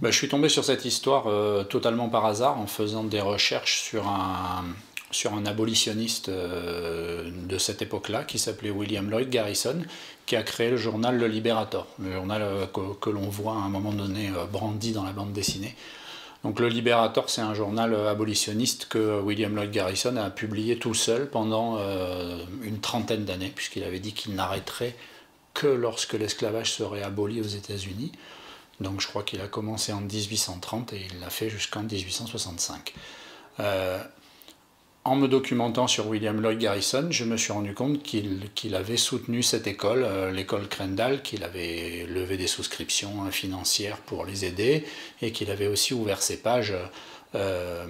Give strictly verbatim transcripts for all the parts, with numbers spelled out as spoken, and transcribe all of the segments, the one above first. Ben, je suis tombé sur cette histoire euh, totalement par hasard en faisant des recherches sur un, sur un abolitionniste euh, de cette époque-là qui s'appelait William Lloyd Garrison, qui a créé le journal Le Liberator, le journal euh, que, que l'on voit à un moment donné euh, brandi dans la bande dessinée. Donc Le Liberator, c'est un journal abolitionniste que William Lloyd Garrison a publié tout seul pendant euh, une trentaine d'années, puisqu'il avait dit qu'il n'arrêterait que lorsque l'esclavage serait aboli aux États-Unis. Donc je crois qu'il a commencé en mille huit cent trente et il l'a fait jusqu'en mille huit cent soixante-cinq. Euh, en me documentant sur William Lloyd Garrison, je me suis rendu compte qu'il qu'il avait soutenu cette école, euh, l'école Crandall, qu'il avait levé des souscriptions hein, financières pour les aider, et qu'il avait aussi ouvert ses pages euh,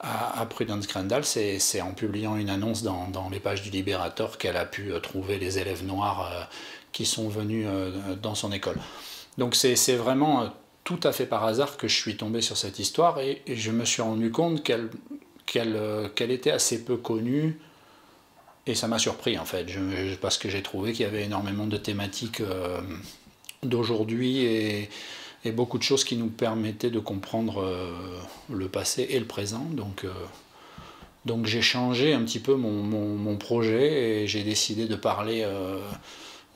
à, à Prudence Crandall. C'est en publiant une annonce dans, dans les pages du Liberator qu'elle a pu euh, trouver les élèves noirs euh, qui sont venus euh, dans son école. Donc c'est vraiment tout à fait par hasard que je suis tombé sur cette histoire, et, et je me suis rendu compte qu'elle qu'elle, qu'elle était assez peu connue, et ça m'a surpris en fait, je, je, parce que j'ai trouvé qu'il y avait énormément de thématiques euh, d'aujourd'hui et, et beaucoup de choses qui nous permettaient de comprendre euh, le passé et le présent. Donc, euh, donc j'ai changé un petit peu mon, mon, mon projet et j'ai décidé de parler... Euh,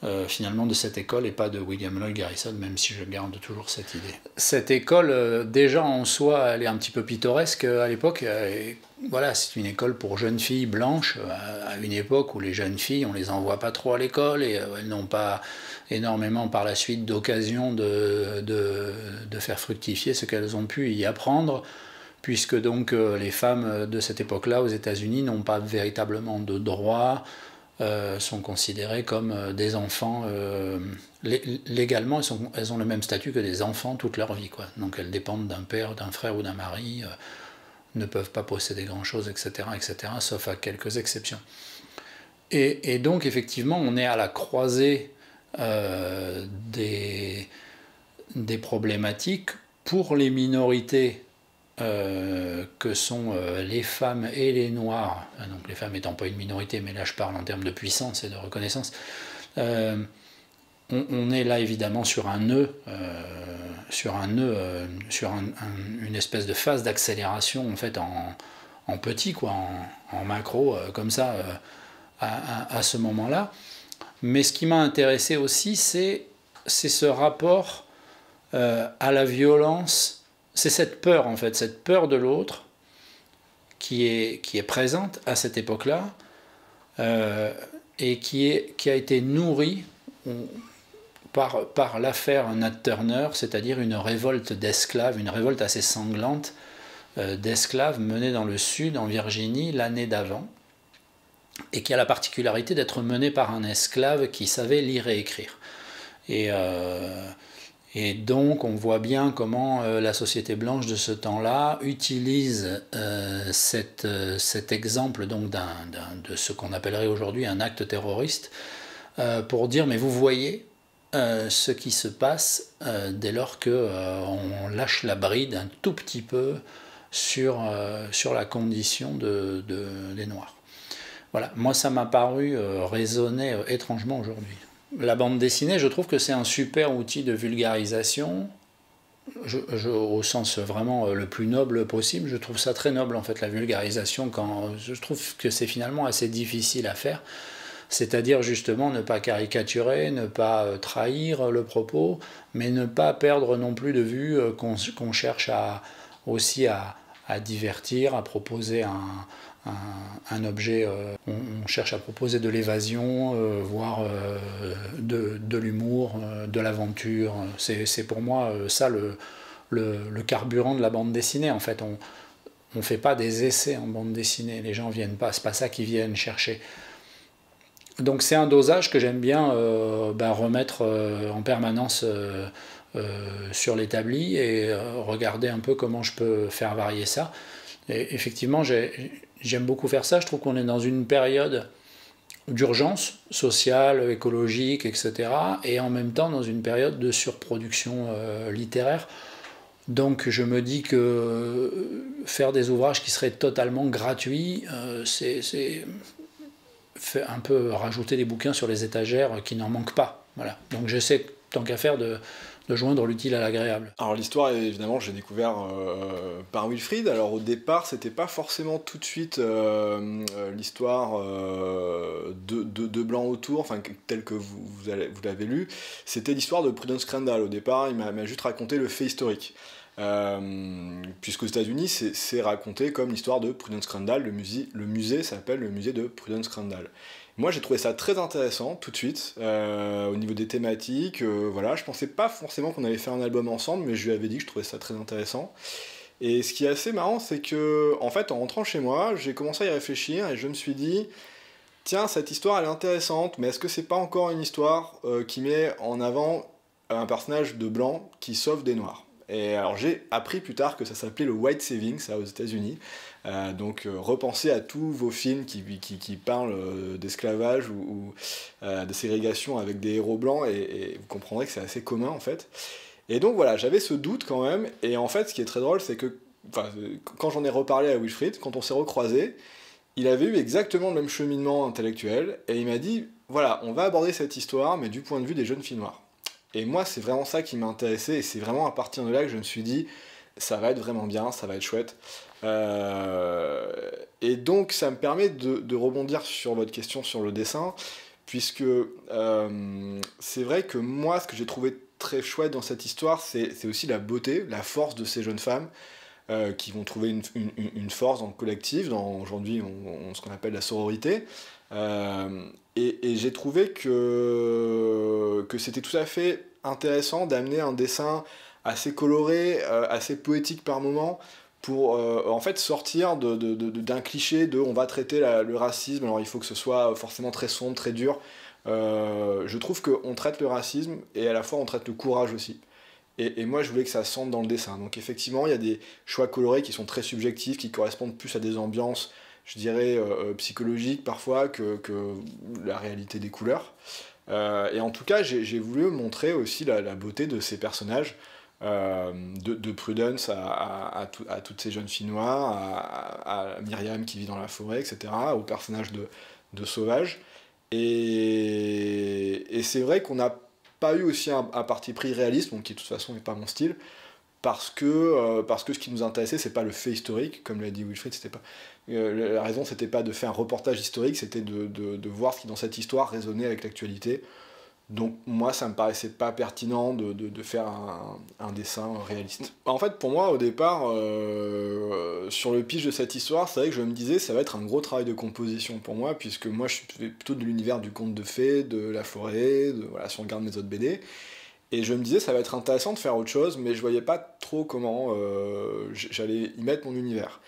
Euh, finalement de cette école et pas de William Lloyd Garrison, même si je garde toujours cette idée. Cette école, euh, déjà en soi, elle est un petit peu pittoresque à l'époque. Euh, voilà, c'est une école pour jeunes filles blanches, euh, à une époque où les jeunes filles, on les envoie pas trop à l'école et euh, elles n'ont pas énormément par la suite d'occasion de, de, de faire fructifier ce qu'elles ont pu y apprendre, puisque donc euh, les femmes de cette époque-là aux États-Unis n'ont pas véritablement de droits. Euh, sont considérées comme euh, des enfants, euh, légalement elles, sont, elles ont le même statut que des enfants toute leur vie, quoi. Donc elles dépendent d'un père, d'un frère ou d'un mari, euh, ne peuvent pas posséder grand chose, et cetera, et cetera, sauf à quelques exceptions. Et, et donc effectivement on est à la croisée euh, des, des problématiques pour les minorités Euh, que sont euh, les femmes et les noirs, donc les femmes étant pas une minorité, mais là je parle en termes de puissance et de reconnaissance, euh, on, on est là évidemment sur un nœud, euh, sur, un nœud euh, sur un, un, une espèce de phase d'accélération en fait en, en petit, quoi, en, en macro, euh, comme ça, euh, à, à, à ce moment-là. Mais ce qui m'a intéressé aussi, c'est ce rapport euh, à la violence. C'est cette peur, en fait, cette peur de l'autre qui est, qui est présente à cette époque-là euh, et qui, est, qui a été nourrie par, par l'affaire Nat Turner, c'est-à-dire une révolte d'esclaves, une révolte assez sanglante euh, d'esclaves menée dans le Sud, en Virginie, l'année d'avant, et qui a la particularité d'être menée par un esclave qui savait lire et écrire. Et... Euh, Et donc on voit bien comment euh, la société blanche de ce temps-là utilise euh, cette, euh, cet exemple donc d'un, d'un, de ce qu'on appellerait aujourd'hui un acte terroriste euh, pour dire mais vous voyez euh, ce qui se passe euh, dès lors qu'on euh, lâche la bride un tout petit peu sur, euh, sur la condition de, de, des Noirs. Voilà, moi ça m'a paru euh, résonner euh, étrangement aujourd'hui. La bande dessinée, je trouve que c'est un super outil de vulgarisation, je, je, au sens vraiment le plus noble possible. Je trouve ça très noble en fait, la vulgarisation, quand je trouve que c'est finalement assez difficile à faire, c'est-à-dire justement ne pas caricaturer, ne pas trahir le propos, mais ne pas perdre non plus de vue qu'on qu'on cherche à, aussi à, à divertir, à proposer un... Un, un objet, euh, on, on cherche à proposer de l'évasion, euh, voire euh, de, de l'humour, euh, de l'aventure. C'est pour moi euh, ça le, le, le carburant de la bande dessinée. En fait, on ne fait pas des essais en bande dessinée, les gens viennent pas, c'est pas ça qu'ils viennent chercher. Donc c'est un dosage que j'aime bien euh, ben, remettre euh, en permanence euh, euh, sur l'établi et euh, regarder un peu comment je peux faire varier ça. Et effectivement, j'aime beaucoup faire ça. Je trouve qu'on est dans une période d'urgence sociale, écologique, et cetera. Et en même temps, dans une période de surproduction euh, littéraire. Donc je me dis que faire des ouvrages qui seraient totalement gratuits, euh, c'est un peu rajouter des bouquins sur les étagères qui n'en manquent pas. Voilà. Donc j'essaie, tant qu'à faire, de, de joindre l'utile à l'agréable. Alors l'histoire, évidemment, j'ai découvert euh, par Wilfrid. Alors au départ, c'était pas forcément tout de suite euh, l'histoire euh, de, de, de Blanc autour, enfin telle que vous, vous, vous l'avez lu. C'était l'histoire de Prudence Crandall. Au départ, il m'a juste raconté le fait historique. Euh, puisqu'aux États-Unis, c'est raconté comme l'histoire de Prudence Crandall. Le musée, le musée s'appelle le musée de Prudence Crandall. Moi, j'ai trouvé ça très intéressant tout de suite euh, au niveau des thématiques. Euh, voilà, je pensais pas forcément qu'on allait faire un album ensemble, mais je lui avais dit que je trouvais ça très intéressant. Et ce qui est assez marrant, c'est que en fait, en rentrant chez moi, j'ai commencé à y réfléchir et je me suis dit, tiens, cette histoire, elle est intéressante, mais est-ce que c'est pas encore une histoire euh, qui met en avant un personnage de blanc qui sauve des noirs? Et alors j'ai appris plus tard que ça s'appelait le white saving, ça, aux États-Unis. Euh, donc euh, repensez à tous vos films qui, qui, qui parlent euh, d'esclavage ou, ou euh, de ségrégation avec des héros blancs, et, et vous comprendrez que c'est assez commun en fait. Et donc voilà, j'avais ce doute quand même, et en fait ce qui est très drôle, c'est que quand j'en ai reparlé à Wilfrid, quand on s'est recroisé, il avait eu exactement le même cheminement intellectuel, et il m'a dit, voilà, on va aborder cette histoire, mais du point de vue des jeunes filles noires. Et moi, c'est vraiment ça qui m'a intéressé, et c'est vraiment à partir de là que je me suis dit, ça va être vraiment bien, ça va être chouette. Euh, et donc, ça me permet de, de rebondir sur votre question sur le dessin, puisque euh, c'est vrai que moi, ce que j'ai trouvé très chouette dans cette histoire, c'est aussi la beauté, la force de ces jeunes femmes, euh, qui vont trouver une, une, une force dans le collectif, dans, aujourd'hui, on, on, ce qu'on appelle la sororité. Euh, et et j'ai trouvé que, que c'était tout à fait intéressant d'amener un dessin assez coloré, euh, assez poétique par moment, pour euh, en fait sortir de, de, de, d'un cliché de on va traiter la, le racisme, alors il faut que ce soit forcément très sombre, très dur. Euh, je trouve qu'on traite le racisme et à la fois on traite le courage aussi. Et, et moi je voulais que ça sente dans le dessin. Donc effectivement il y a des choix colorés qui sont très subjectifs, qui correspondent plus à des ambiances, je dirais, euh, psychologique parfois que, que la réalité des couleurs. Euh, et en tout cas, j'ai voulu montrer aussi la, la beauté de ces personnages, euh, de, de Prudence à, à, à, tout, à toutes ces jeunes filles noires, à, à Myriam qui vit dans la forêt, et cetera, au personnage de, de Sauvage. Et, et c'est vrai qu'on n'a pas eu aussi un, un parti pris réaliste, bon, qui de toute façon n'est pas mon style, parce que, euh, parce que ce qui nous intéressait, c'est pas le fait historique, comme l'a dit Wilfrid, c'était pas... Euh, la raison, c'était pas de faire un reportage historique, c'était de, de, de voir ce qui, dans cette histoire, résonnait avec l'actualité. Donc, moi, ça me paraissait pas pertinent de, de, de faire un, un dessin réaliste. En fait, pour moi, au départ, euh, sur le pitch de cette histoire, c'est vrai que je me disais, ça va être un gros travail de composition pour moi, puisque moi, je suis plutôt de l'univers du conte de fées, de la forêt, de, voilà, si on regarde mes autres B D. Et je me disais, ça va être intéressant de faire autre chose, mais je voyais pas trop comment euh, j'allais y mettre mon univers.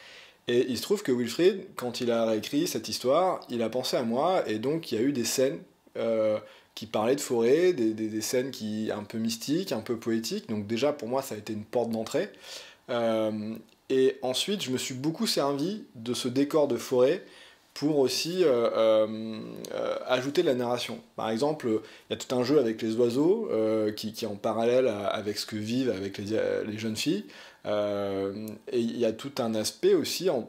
Et il se trouve que Wilfrid, quand il a réécrit cette histoire, il a pensé à moi, et donc il y a eu des scènes euh, qui parlaient de forêt, des, des, des scènes qui, un peu mystiques, un peu poétiques, donc déjà pour moi ça a été une porte d'entrée. Euh, et ensuite je me suis beaucoup servi de ce décor de forêt pour aussi euh, euh, euh, ajouter de la narration. Par exemple, il euh, y a tout un jeu avec les oiseaux, euh, qui, qui est en parallèle à, avec ce que vivent avec les, les jeunes filles, euh, et il y a tout un aspect aussi en,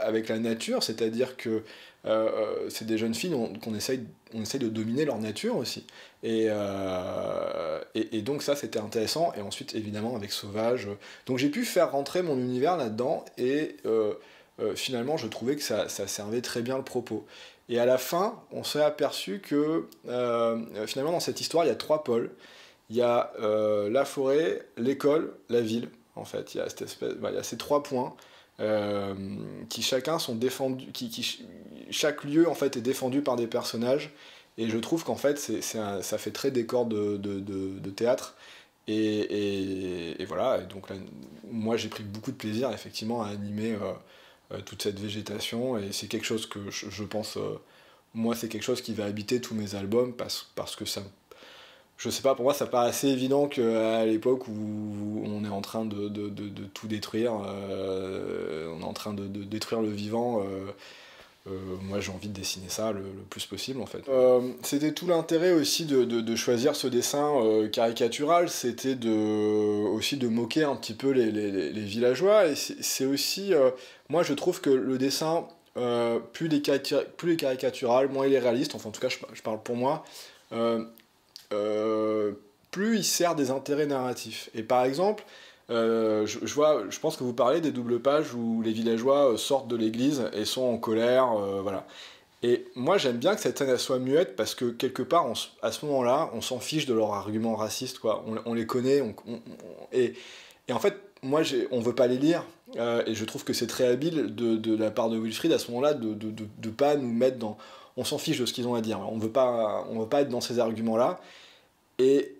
avec la nature, c'est-à-dire que euh, c'est des jeunes filles qu'on essaye, on essaye de dominer leur nature aussi. Et, euh, et, et donc ça, c'était intéressant, et ensuite, évidemment, avec Sauvage. Donc j'ai pu faire rentrer mon univers là-dedans, et... Euh, Euh, finalement je trouvais que ça, ça servait très bien le propos. Et à la fin, on s'est aperçu que euh, finalement dans cette histoire, il y a trois pôles. Il y a euh, la forêt, l'école, la ville, en fait. Il y a, cette espèce, bah, il y a ces trois points euh, qui chacun sont défendus, qui, qui, chaque lieu en fait est défendu par des personnages. Et je trouve qu'en fait, c'est un, ça fait très décor de, de, de, de théâtre. Et, et, et voilà, et donc là, moi j'ai pris beaucoup de plaisir effectivement à animer... Euh, toute cette végétation, et c'est quelque chose que je, je pense, euh, moi c'est quelque chose qui va habiter tous mes albums, parce, parce que ça, je sais pas, pour moi ça paraît assez évident qu'à l'époque où on est en train de, de, de, de tout détruire, euh, on est en train de, de détruire le vivant, euh, euh, moi j'ai envie de dessiner ça le, le plus possible en fait. Euh, c'était tout l'intérêt aussi de, de, de choisir ce dessin euh, caricatural, c'était de, aussi de moquer un petit peu les, les, les villageois, et c'est aussi... Euh, moi, je trouve que le dessin, euh, plus il est caricatural, moins il est réaliste, enfin en tout cas, je, je parle pour moi, euh, euh, plus il sert des intérêts narratifs. Et par exemple, euh, je, je, vois, je pense que vous parlez des doubles pages où les villageois sortent de l'église et sont en colère, euh, voilà. Et moi, j'aime bien que cette scène soit muette parce que, quelque part, on, à ce moment-là, on s'en fiche de leurs arguments racistes, quoi. On, on les connaît, on, on, et, et en fait, moi, on veut pas les lire. Euh, et je trouve que c'est très habile de, de la part de Wilfrid, à ce moment-là, de, de, de, de pas nous mettre dans... On s'en fiche de ce qu'ils ont à dire. On veut pas, on veut pas être dans ces arguments-là. Et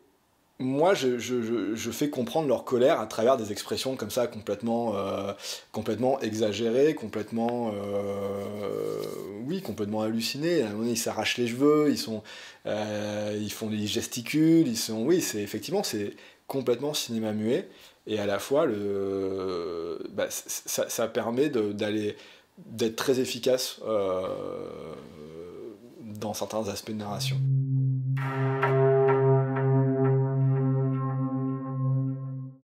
moi, je, je, je, je fais comprendre leur colère à travers des expressions comme ça, complètement, euh, complètement exagérées, complètement... Euh, oui, complètement hallucinées. À un moment donné, ils s'arrachent les cheveux, ils, sont, euh, ils font des gesticules, ils sont... Oui, effectivement, c'est complètement cinéma muet. Et à la fois, le, bah, ça, ça permet d'aller... d'être très efficace euh, dans certains aspects de narration.